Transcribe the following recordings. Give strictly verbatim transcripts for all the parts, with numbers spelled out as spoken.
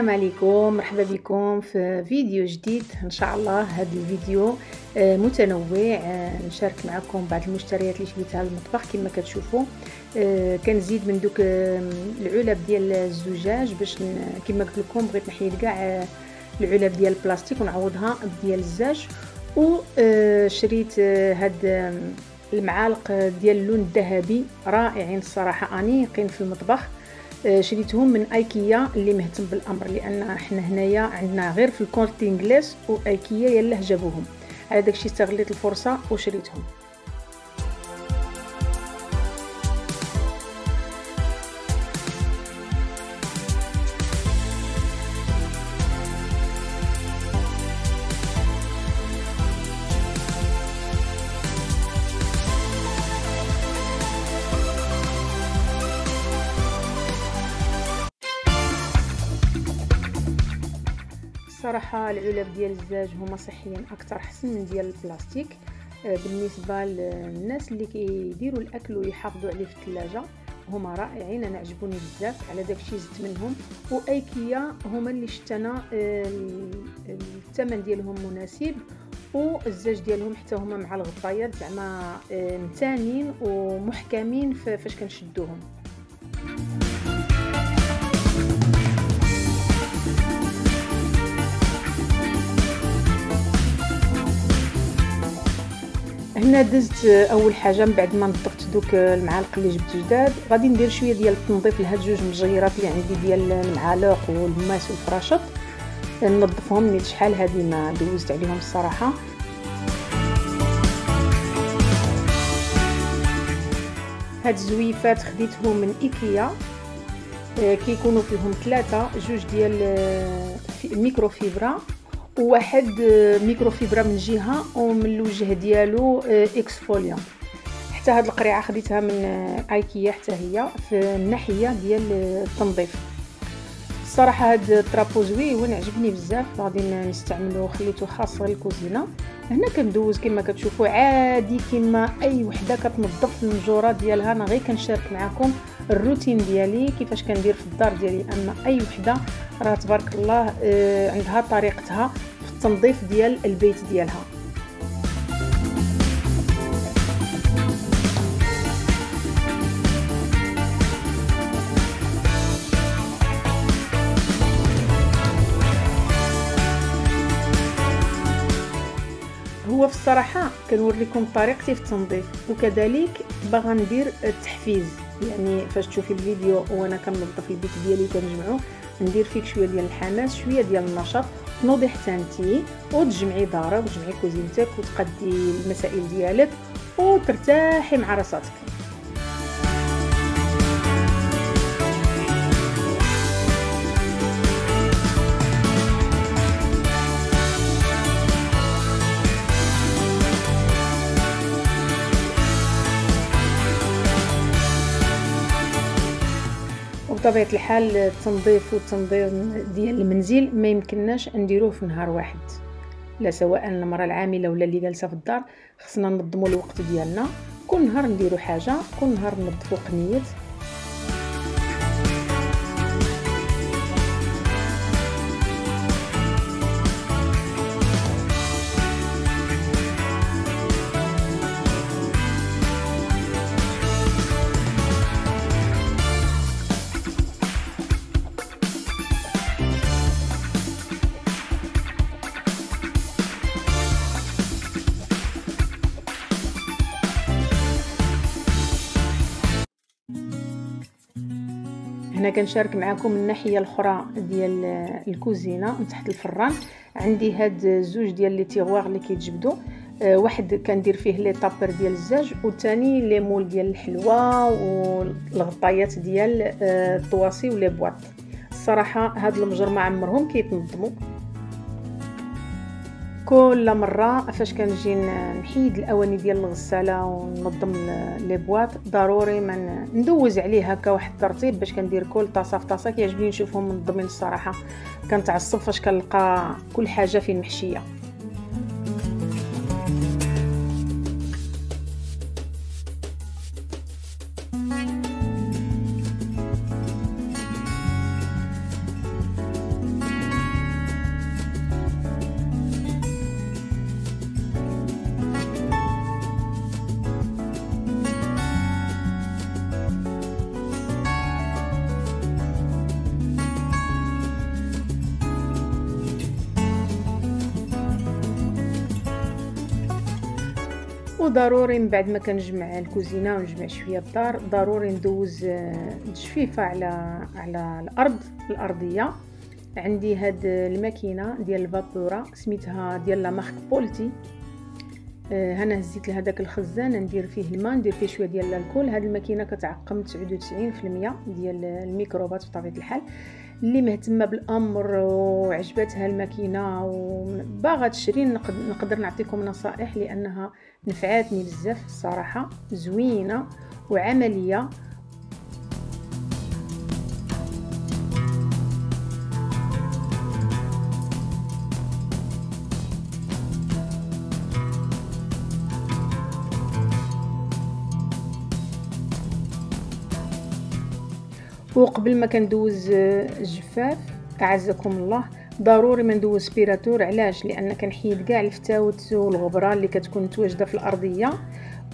السلام عليكم، مرحبا بكم في فيديو جديد ان شاء الله. هذا الفيديو متنوع، نشارك معكم بعض المشتريات اللي شريتها للمطبخ. كما كتشوفوا كنزيد من دوك العلب ديال الزجاج، باش كما قلت لكم بغيت نحيد كاع العلب ديال البلاستيك ونعوضها بديال الزجاج. وشريت هاد المعالق ديال اللون الذهبي، رائعين الصراحه، انيقين في المطبخ. شريتهم من ايكيا اللي مهتم بالامر، لان احنا هنايا عندنا غير في الكونتي انجليس، وايكيا يلاه جابوهم. على داكشي استغليت الفرصه وشريتهم. صراحه العلب ديال الزجاج هما صحيا اكثر، حسن من ديال البلاستيك بالنسبه للناس اللي كيديروا الاكل ويحافظوا عليه في الثلاجه. هما رائعين، انا عجبوني بزاف، على داكشي زدت منهم. وايكيا هما اللي شتنا الثمن ديالهم مناسب، والزاج ديالهم حتى هما مع الغطايات زعما متانين ومحكمين فاش كنشدوهم. هنا دزت اول حاجه من بعد ما نضفت دوك المعالق اللي جبت جداد، غادي ندير شويه ديال التنظيف لهاد جوج مجيرات اللي عندي ديال المعالق والماس والفراشط، ننظفهم. نيت شحال هادي ما دوزت عليهم الصراحه. هاد الزويفات خديتهم من ايكيا، كيكونوا فيهم ثلاثه، جوج ديال الميكرو فيبرا وواحد ميكرو فيبرا من جهه، ومن الوجه ديالو اكسفوليون. حتى هاد القريعه خديتها من ايكيا، حتى هي في الناحيه ديال التنظيف. الصراحه هاد الطرابو زويون، عجبني بزاف، غادي نستعملو، خليته خاص للكوزينه. هنا كندوز كما كتشوفوا عادي كما اي وحده كتنظف المجوره ديالها. انا غير كنشارك معكم الروتين ديالي كيفاش كندير في الدار ديالي، اما اي وحده راه تبارك الله آه عندها طريقتها في التنظيف ديال البيت ديالها. هو في الصراحه كنوريكم طريقتي في التنظيف، وكذلك باغا ندير التحفيز، يعني فاش تشوفي الفيديو وانا كننظف البيت ديالي كنجمعو، ندير فيك شويه ديال الحماس، شويه ديال النشاط، تنوضي حتى انتي وتجمعي دارك وتجمعي كوزينتك وتقدي المسائل ديالك وترتاحي مع راساتك. بطبيعه الحال التنظيف والتنظيم ديال المنزل ما يمكنناش نديروه في نهار واحد، لا سواء المراه العامله ولا اللي جالسه في الدار، خصنا ننظموا الوقت ديالنا. كل نهار نديروا حاجه، كل نهار ننظفوا قنيات. هنا كنشارك معكم الناحيه الاخرى ديال الكوزينه من تحت الفران. عندي هاد زوج ديال لي تيغوار اللي كيتجبدوا، واحد كندير فيه لي طابر ديال الزاج، والثاني لي مول ديال الحلوى والغطايات ديال الطواسي ولي بواط. الصراحه هاد المجر ما عمرهم كيتنظموا. كل مره فاش كنجي نحيد الاواني ديال الغساله وننظم لي بواط، ضروري ما ندوز عليه هكا واحد الترتيب، باش كندير كل طاسه في طاسه. كيعجبني نشوفهم منظمين الصراحه، كنتعصب فاش كنلقى كل حاجه فين محشيه. وضروري من بعد ما كنجمع الكوزينه ونجمع شويه الدار ضروري ندوز الجفيفه على على الارض الارضيه. عندي هاد الماكينه ديال الفابوره سميتها ديال لا مارك بولتي. هنا هزيت لهداك الخزان ندير فيه الماء ندير فيه شويه ديال الكول. هاد الماكينه كتعقم تسعة وتسعين بالمية ديال الميكروبات بطبيعه الحال. اللي مهتمه بالامر وعجبتها الماكينه وباغا تشري نقدر نعطيكم نصائح لانها نفعاتني بزاف الصراحه، زوينه وعمليه. وقبل ما كندوز الجفاف اعزكم الله ضروري ما ندوز سبيراتور. علاش؟ لان كنحيد كاع الفتاوت والغبره اللي كتكون متواجده في الارضيه،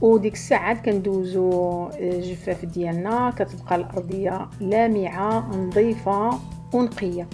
وديك الساعه كندوزو الجفاف ديالنا كتبقى الارضيه لامعه نظيفه ونقيه.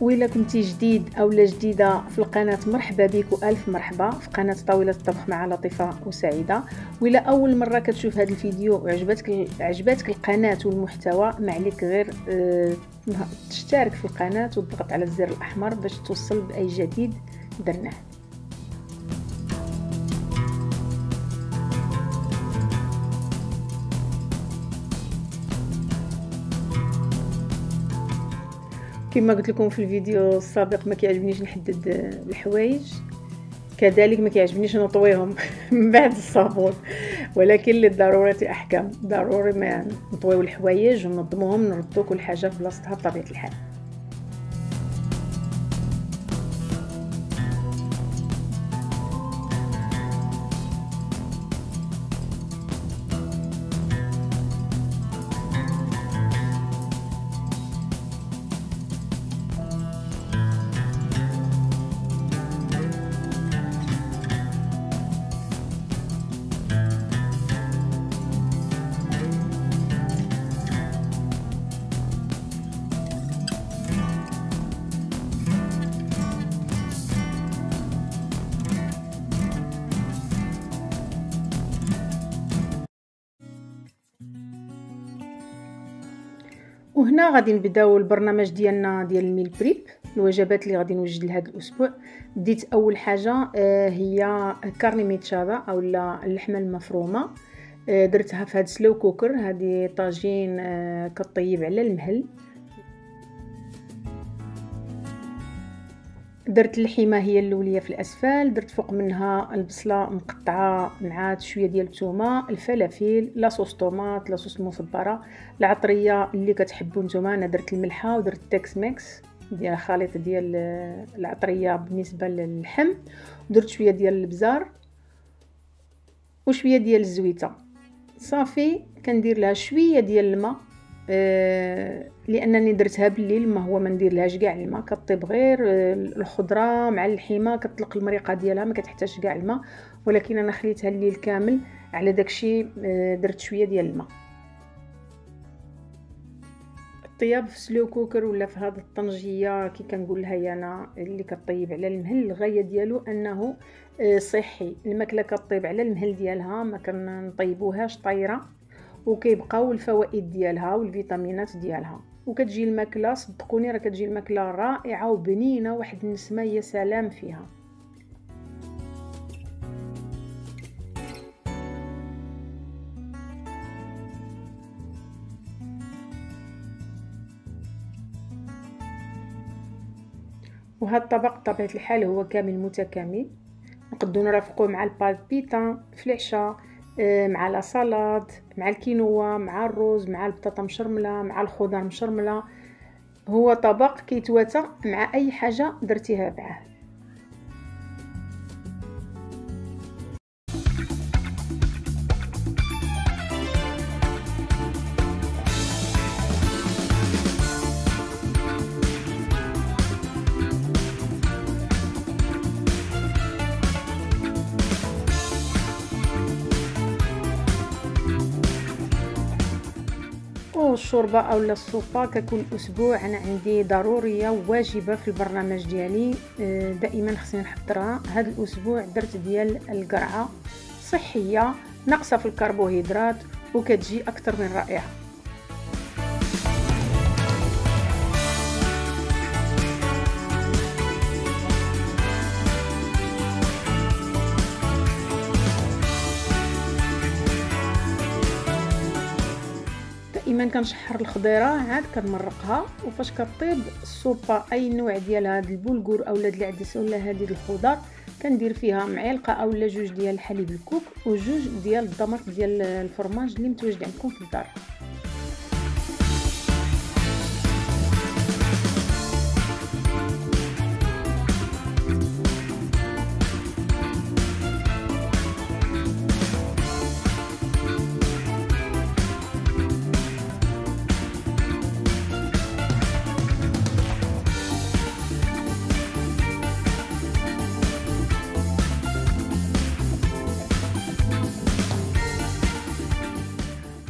وإلا كنتي جديد اولا جديده في القناه مرحبا بك والف مرحبا في قناه طاوله الطبخ مع لطيفه وسعيده. وإلا اول مره كتشوف هذا الفيديو وعجبتك عجبتك القناه والمحتوى ما عليك غير اه تشترك في القناه وتضغط على الزر الاحمر باش توصل باي جديد درناه. كما قلت لكم في الفيديو السابق ما كيعجبنيش نحدد الحوايج، كذلك ما كيعجبنيش نطويهم من بعد الصابون، ولكن للضرورة احكام. ضروري ما نطويو الحوايج وننظموهم نردو كل حاجه في بلاصتها بطبيعه الحال. وهنا غادي نبداو البرنامج ديالنا ديال الميل بريب، الوجبات اللي غادي نوجد لهذا الاسبوع. بديت اول حاجه هي كارني ميتشادا اولا اللحمه المفرومه، درتها في هذا سلو كوكر. هذه طاجين كطيب على المهل. درت اللحمه هي اللوليه في الاسفل، درت فوق منها البصله مقطعه مع شويه ديال الثومه، الفلافل، لاصوص طوماط، لاصوص مصبره، العطريه اللي كتحبوا نتوما. انا درت الملحه ودرت تكس ميكس ديال خليط ديال العطريه بالنسبه للحم، درت شويه ديال البزار وشويه ديال الزويته. صافي كندير لها شويه ديال الماء لانني درتها بالليل، ما هو ما ندير لهاش كاع الماء، كطيب غير الخضره مع اللحمه كطلق المريقه ديالها ما كتحتاجش كاع الماء، ولكن انا خليتها الليل كامل. على داكشي درت شويه ديال الماء. الطياب في سلو كوكر ولا في هذه الطنجيه كي كنقول لها هي انا اللي كطيب على المهل، الغايه ديالو انه صحي. الماكله كطيب على المهل ديالها ما كنطيبوهاش طايره، وكيبقاو الفوائد ديالها والفيتامينات ديالها، وكتجي الماكله صدقوني راه كتجي الماكله رائعه وبنينه، واحد النسمه يا سلام فيها. وهذا الطبق بطبيعه الحال هو كامل متكامل، نقدو نرافقوه مع البالبيتا في العشاء، مع السلطات، مع الكينوا، مع الرز، مع البطاطا مشرمله، مع الخضار مشرمله. هو طبق كيتواتى مع اي حاجه درتيها معاه. الشوربه اولا السوبه كتكون اسبوع انا عندي ضروريه وواجبه في البرنامج ديالي، دائما خصني نحضرها. هذا الاسبوع درت ديال القرعه صحيه ناقصه في الكربوهيدرات وكتجي اكثر من رائعه. دائما كنشحر الخضيره عاد كنمرقها، وفاش كطيب السوبه اي نوع ديال هذا البولغور اولا هاد العدس اولا هذه الخضر كندير فيها معلقه اولا جوج ديال الحليب الكوك وجوج ديال الضمط ديال الفرماج اللي متواجد عندكم في الدار.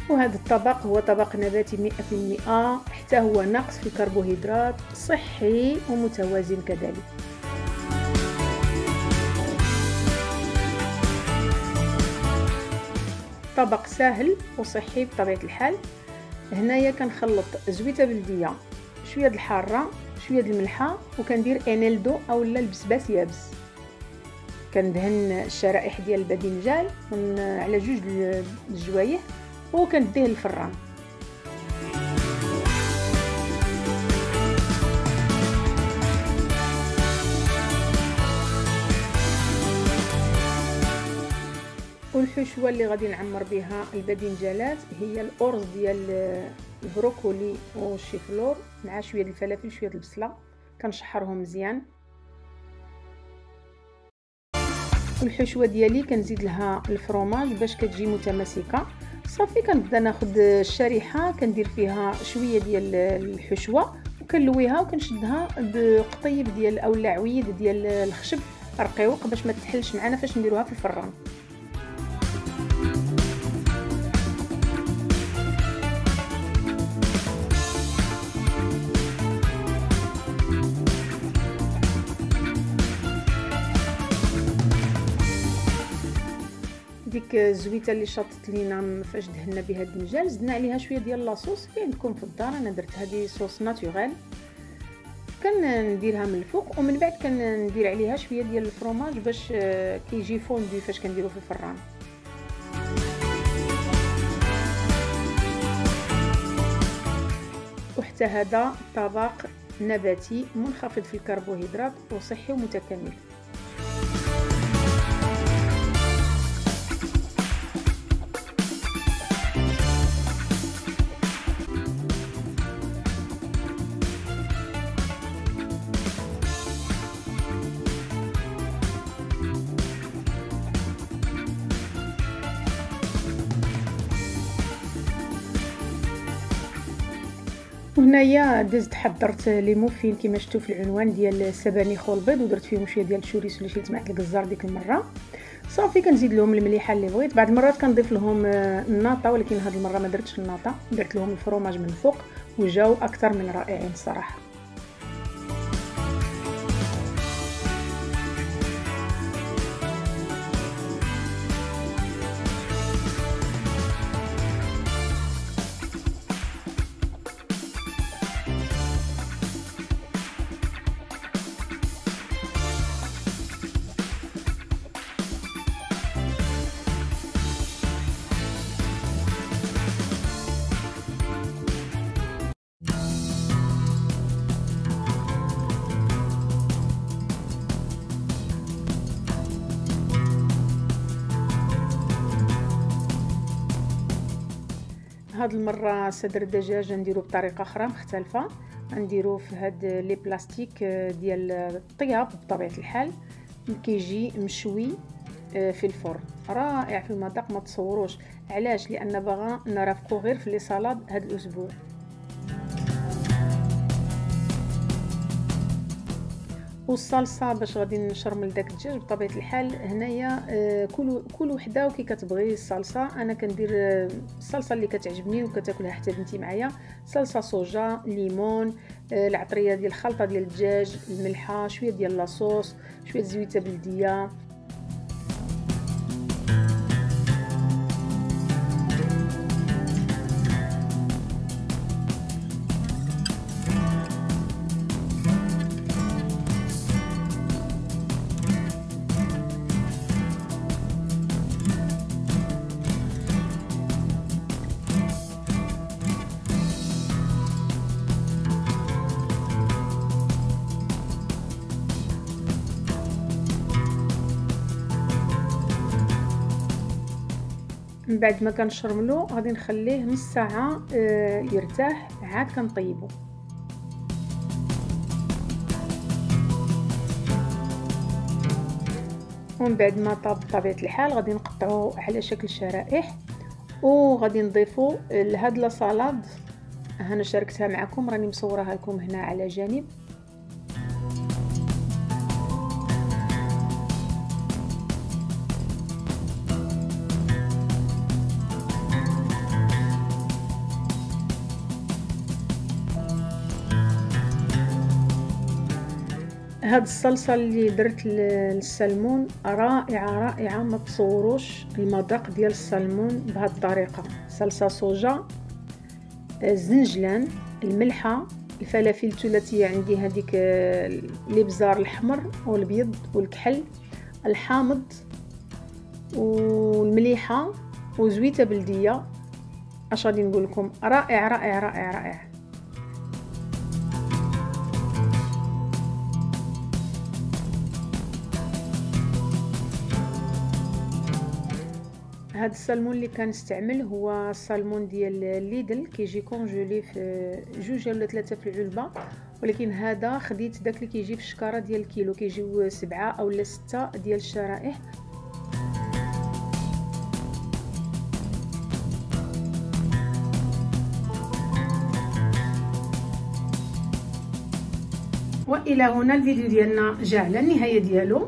وهذا الطبق هو طبق نباتي مئة بالمئة، حتى هو ناقص في الكربوهيدرات، صحي ومتوازن كذلك. طبق سهل وصحي بطبيعة الحال. هنايا كنخلط زويته بلديه، شويه د الحاره، شويه د الملحه، وكندير انيلدو اولا البسباس يابس. كندهن الشرائح ديال الباذنجان على جوج الجوايع وكنديه للفران. والحشوه اللي غادي نعمر بها الباذنجانات هي الارز ديال البروكولي والشيفلور مع شويه ديال الفلافل شويه ديال البصله، كنشحرهم مزيان. والحشوه ديالي كنزيد لها الفرماج باش كتجي متماسكه. صافي كنبدا ناخد الشريحه كندير فيها شويه ديال الحشوه وكنلويها وكنشدها بقطيب ديال اولا عويد ديال الخشب رقيق باش ما تحلش معنا فاش نديروها في الفران. ديك الزويته اللي شاطت لينا فاش دهنا بها الدنجال زدنا عليها شويه ديال لاصوص اللي عندكم في الدار، انا درت هذه صوص ناتوريل كنديرها من الفوق ومن بعد كندير عليها شويه ديال الفرماج باش كيجي فوندو فاش كنديرو في الفران. وحتى هذا طبق نباتي منخفض في الكربوهيدرات وصحي ومتكامل. وهنايا دزت حضرت لي موفين كما شفتوا في العنوان ديال السبانخ والبيض ودرت فيهم شويه ديال الشوريس اللي شلت معك الجزار ديك المره. صافي كنزيد لهم المليحه اللي بغيت، بعض المرات كنضيف لهم الناطه ولكن هذه المره ما درتش الناطه، درت لهم الفرماج من فوق وجاو اكثر من رائعين الصراحه. هاد المره صدر الدجاج نديرو بطريقه اخرى مختلفه، نديرو في هاد لي بلاستيك ديال الطياب بطبيعه الحال كيجي مشوي في الفرن رائع في المذاق ما تصوروش. علاش؟ لان باغا نرافقو غير في لي صالاد هاد الاسبوع. والصلصه باش غادي نشرمل داك الدجاج بطبيعه الحال. هنايا كل كل وحده وكي كتبغي الصلصه. انا كندير الصلصه اللي كتعجبني وكتاكلها حتى بنتي معايا، صلصه صوجا، ليمون، العطريه ديال الخلطه ديال الدجاج، الملحه، شويه ديال لاصوص، شويه زويته بلديه. من بعد ما كنشرملو غادي نخليه نص ساعه يرتاح، عاد كنطيبو. ومن بعد ما طاب بطبيعه الحال غادي نقطعو على شكل شرائح، وغادي نضيفو لهاد لا سالاد. هنا شاركتها معكم، راني مصوراها لكم هنا على جانب. هاد الصلصه اللي درت للسلمون رائعه رائعه، ما تصوروش المذاق ديال السلمون بهاد الطريقه. صلصه صوجا، الزنجلان، الملحه، الفلافل الثلاثيه عندي هذيك الابزار الاحمر والابيض والكحل، الحامض والمليحه وزويته بلديه. اش غادي نقول لكم، رائع رائع رائع رائع. هاد السلمون اللي كنستعمل هو السلمون ديال ليدل، كيجي كونجولي في جوج ولا ثلاثه في العلبه، ولكن هذا خديت داك اللي كيجي في الشكاره ديال الكيلو، كيجيو سبعه اولا سته ديال الشرائح. والى هنا الفيديو ديالنا جا على النهايه ديالو.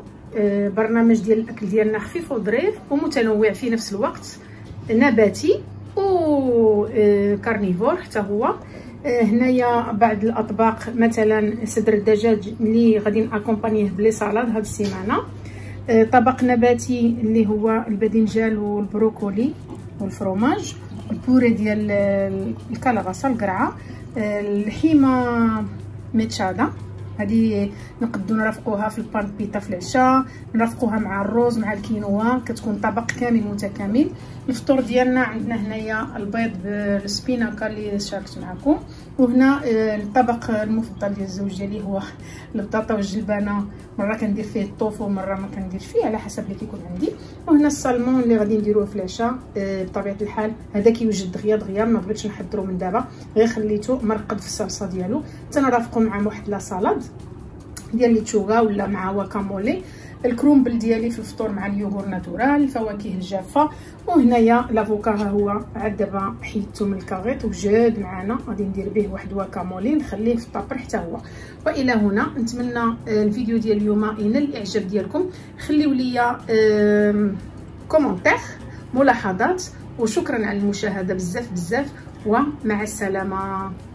برنامج ديال الاكل ديالنا خفيف وظريف ومتنوع في نفس الوقت، نباتي وكارنيفور حتى هو. هنايا بعض الاطباق، مثلا صدر الدجاج اللي غادي ناكومبانيه بلي سالاد هاد السيمانه، طبق نباتي اللي هو الباذنجان والبروكولي والفرماج، البوري ديال الكالغاصه القرعه، اللحيمه ميتشادا هذه نقدو نرافقوها في البان بيتا في العشاء، نرافقوها مع الرز مع الكينوا، كتكون طبق كامل متكامل. الفطور ديالنا عندنا هنايا البيض بالسبيناكا اللي شاركت معكم، وهنا الطبق المفضل ديال الزوج ديالي هو البطاطا والجلبانه، مره كندير فيه الطوفو ومره ما كندير فيه على حسب اللي كيكون عندي. وهنا السلمون اللي غادي نديروه في العشاء بطبيعه الحال، هذا كيوجد دغيا دغيا، ما بغيتش نحضرو من دابا، غير خليته مرقد في الصلصه ديالو تنرافقو مع واحد لا سالاد ديال الليتشوغا ولا مع واكامولي. الكرومبل ديالي في الفطور مع اليوغور ناتورال، الفواكه الجافه. وهنايا لافوكا ها هو عاد دابا حيدته من الكاغيط وجاد معنا، غادي ندير به واحد واكامولي نخليه في الطابر حتى هو. والى هنا نتمنى الفيديو ديال اليوم ينال الاعجاب ديالكم، خليو ليا كومونتير ملاحظات، وشكرا على المشاهده بزاف بزاف، ومع السلامه.